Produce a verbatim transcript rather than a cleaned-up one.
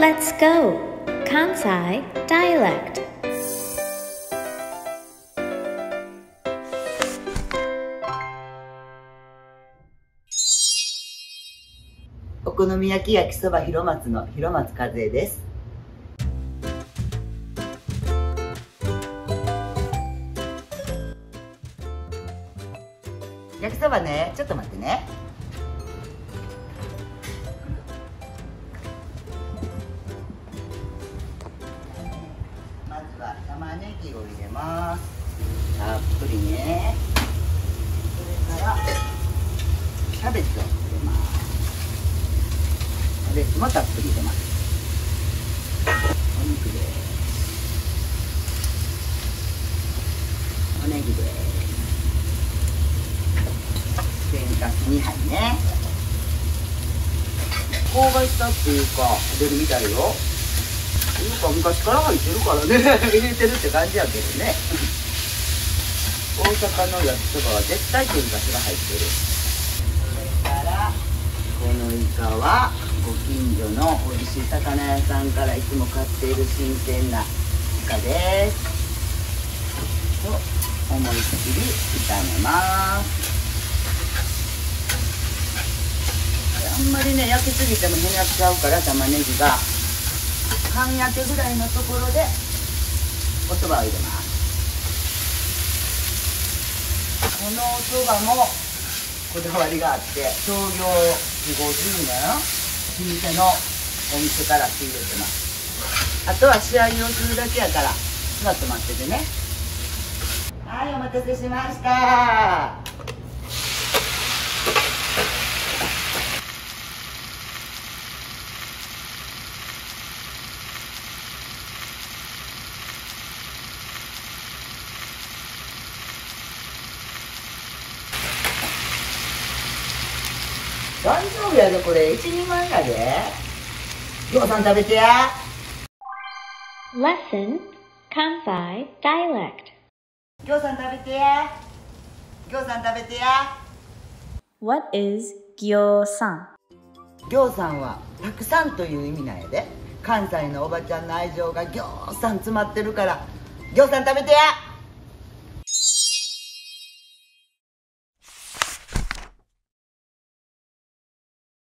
Let's go! Kansai dialect. Okonomiyaki yaki soba Hiromatsu no Hiromatsu Kaze です。焼きそばね、ちょっと待ってね。まずは玉ねぎを入れます。たっぷりね。それからキャベツを入れます。キャベツもたっぷり入れます。お肉です。おネギです。にはいね。香ばしさっていうか出るみたいよ。いうか昔から入ってるからね入れてるって感じやけどね大阪の焼きそばは絶対天かすが入ってる。それからこのイカはご近所のおいしい魚屋さんからいつも買っている新鮮なイカです。と思いっきり炒めます。あんまりね焼きすぎてもへにゃっちゃうから玉ねぎが半焼けぐらいのところでおそばを入れます。このおそばもこだわりがあって創業ごじゅうねん老舗のお店から仕入れてます。あとは試合をするだけやからちょっと待っててね。はい、お待たせしました。大丈夫やで、これいちにんまえやで。ぎょうさん食べてや。Lesson Kansai dialect。ぎょうさん食べてや。ぎょうさん食べてや。What is ぎょうさん？ぎょうさんはたくさんという意味なんやで。関西のおばちゃんの愛情がぎょうさん詰まってるから、ぎょうさん食べてや。